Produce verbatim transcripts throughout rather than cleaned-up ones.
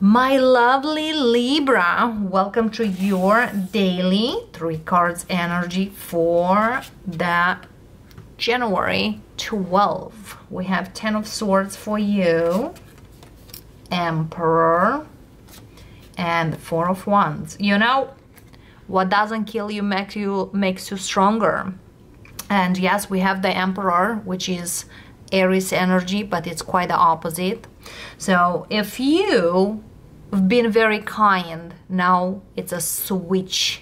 My lovely Libra, welcome to your daily three cards energy for the January twelfth. We have Ten of Swords for you, Emperor, and Four of Wands. You know, what doesn't kill you makes you makes you stronger. And yes, we have the Emperor, which is Aries energy, but it's quite the opposite. So if you I've been very kind, now it's a switch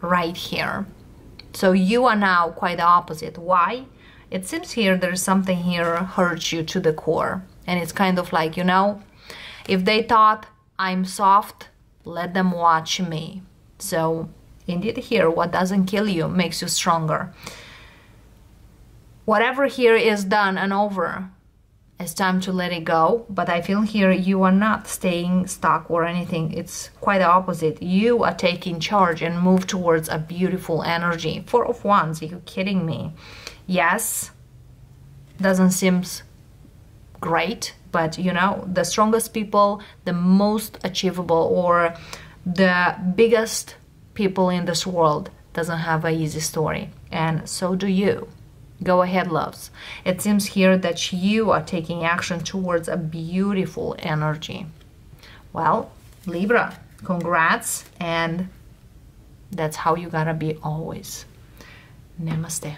right here. So you are now quite the opposite. Why? It seems here there's something here hurts you to the core. And it's kind of like, you know, if they thought I'm soft, let them watch me. So indeed here, what doesn't kill you makes you stronger. Whatever here is done and over, it's time to let it go, but I feel here you are not staying stuck or anything. It's quite the opposite. You are taking charge and move towards a beautiful energy. Four of Wands, are you kidding me? Yes, doesn't seem great, but you know, the strongest people, the most achievable or the biggest people in this world doesn't have an easy story, and so do you. Go ahead, loves. It seems here that you are taking action towards a beautiful energy. Well, Libra, congrats, and that's how you gotta be always. Namaste.